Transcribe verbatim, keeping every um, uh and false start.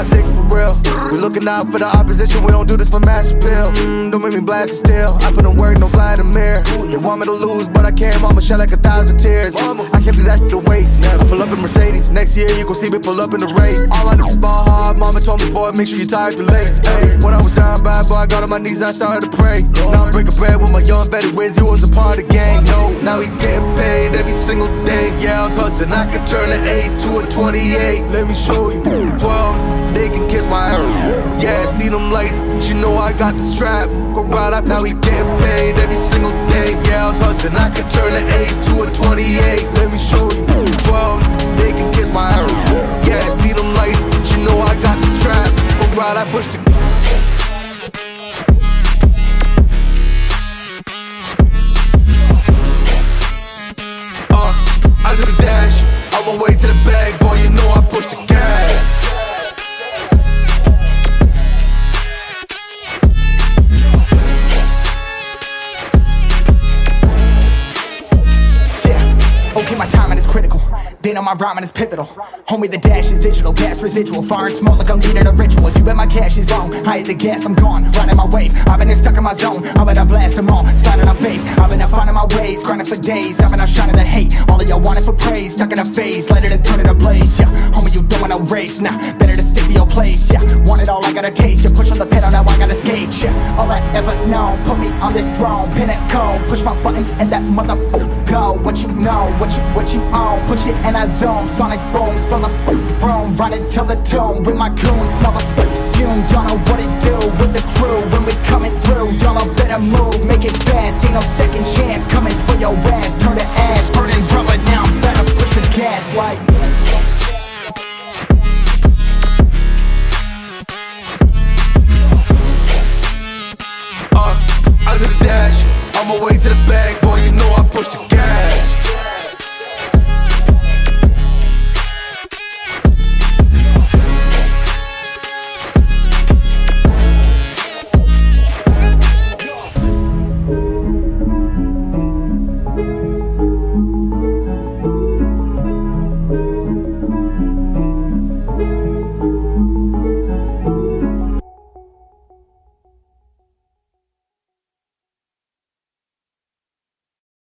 I stick for real. We looking out for the opposition, we don't do this for mass appeal. Mm, don't make me blast it still. I put in work, no Vladimir. They want me to lose, but I can't. Mama shed like a thousand tears. I can't do that shit to waste. I pull up in Mercedes. Next year you gon' see me pull up in the race. All I know is ball hard. Mama told me, boy, make sure you tired your legs. Hey, when I was down bad, boy, I got on my knees, I started to pray. Now I'm breaking bread with my young vet, Wiz, he was a part of the gang. No, now he getting paid every single day. Yeah, I was hustling, I could turn an eight to a twenty-eight. Let me show you. twelve, they can kiss my ass. Yeah, see them lights, but you know I got the strap. Go right up, now he getting paid every single day. Yeah, I was hustling, I could turn an eight to a twenty-eight. Let me show you. twelve, they can kiss my ass. Yeah, see them lights, but you know I got the strap. Go right, I push the. On my way to the bag, boy, you know I push the gas. Yeah, okay, my timing is critical. Then on my rhyming is pivotal. Homie, the dash is digital, gas residual. Fire and smoke like I'm needing a ritual. You bet my cash is long, I hit the gas, I'm gone. Riding my wave, I've been here stuck in my zone. I bet I blast them all, sliding on faith. I've been out finding my ways, grinding for days. I've been out shining the hate, all of y'all wanted for praise. Stuck in a phase, lighter than turning a blaze. Yeah, homie, you don't wanna race, nah. Better to stick to your place, yeah. Want it all, I gotta taste. You push on the pedal, now I gotta skate, yeah. All I ever known, put me on this throne. Pinnacle, push my buttons and that motherfucker go. What you know, what you, what you own, push it and I zone. Sonic booms, fill the f***ing room. Running till the tune with my goons. Smell the f***ing fumes, y'all know what it do. With the crew, when we coming through, y'all know better move. Make it fast, ain't no second